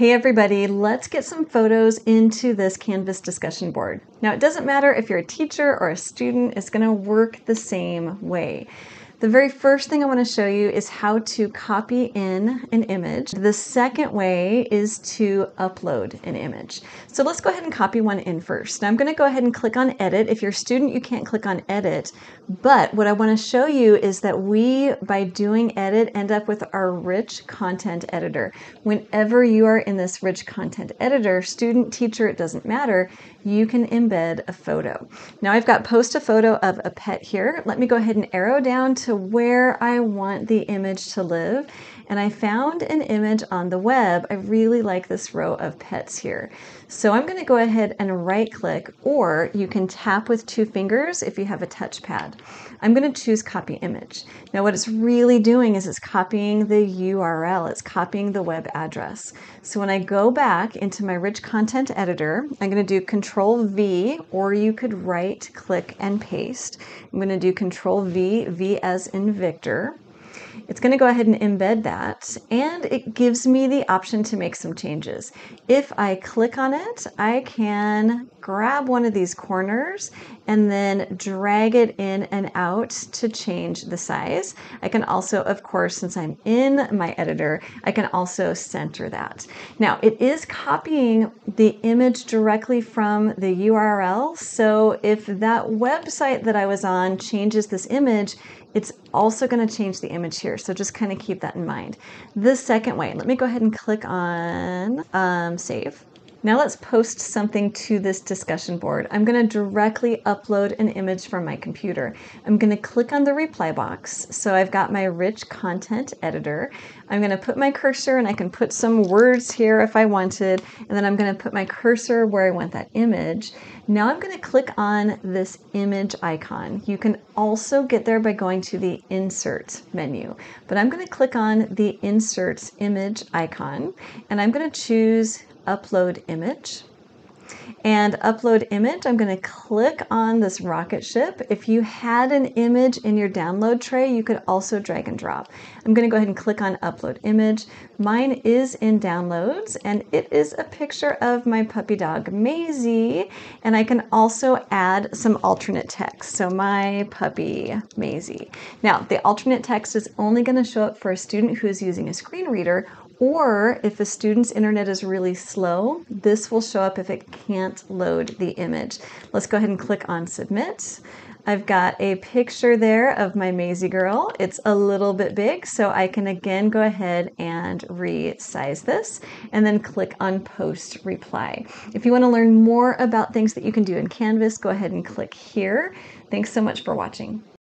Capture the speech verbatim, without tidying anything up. Hey everybody, let's get some photos into this Canvas discussion board. Now it doesn't matter if you're a teacher or a student, it's going to work the same way. The very first thing I want to show you is how to copy in an image. The second way is to upload an image. So let's go ahead and copy one in first. Now I'm going to go ahead and click on edit. If you're a student, you can't click on edit. But what I want to show you is that we, by doing edit, end up with our rich content editor. Whenever you are in this rich content editor, student, teacher, it doesn't matter, you can embed a photo. Now I've got post a photo of a pet here. Let me go ahead and arrow down to where I want the image to live, and I found an image on the web. I really like this row of pets here. So I'm going to go ahead and right click, or you can tap with two fingers if you have a touchpad. I'm going to choose copy image. Now what it's really doing is it's copying the U R L, it's copying the web address. So when I go back into my rich content editor, I'm going to do control V, or you could right click and paste. I'm going to do control V, V as in Victor. It's going to go ahead and embed that, and it gives me the option to make some changes. If I click on it, I can grab one of these corners and then drag it in and out to change the size. I can also, of course, since I'm in my editor, I can also center that. Now, it is copying the image directly from the U R L, so if that website that I was on changes this image, it's also going to change the image here, so just kind of keep that in mind. The second way, let me go ahead and click on um, save. Now let's post something to this discussion board. I'm going to directly upload an image from my computer. I'm going to click on the reply box. So I've got my rich content editor. I'm going to put my cursor, and I can put some words here if I wanted, and then I'm going to put my cursor where I want that image. Now I'm going to click on this image icon. You can also get there by going to the insert menu, but I'm going to click on the insert image icon, and I'm going to choose upload image. And upload image, I'm going to click on this rocket ship. If you had an image in your download tray, you could also drag and drop. I'm going to go ahead and click on upload image. Mine is in downloads, and it is a picture of my puppy dog Maisie, and I can also add some alternate text. So my puppy Maisie. Now the alternate text is only going to show up for a student who is using a screen reader, or if a student's internet is really slow, this will show up if it can't load the image. Let's go ahead and click on submit. I've got a picture there of my Maisie girl. It's a little bit big, so I can again go ahead and resize this, and then click on post reply. If you want to learn more about things that you can do in Canvas, go ahead and click here. Thanks so much for watching.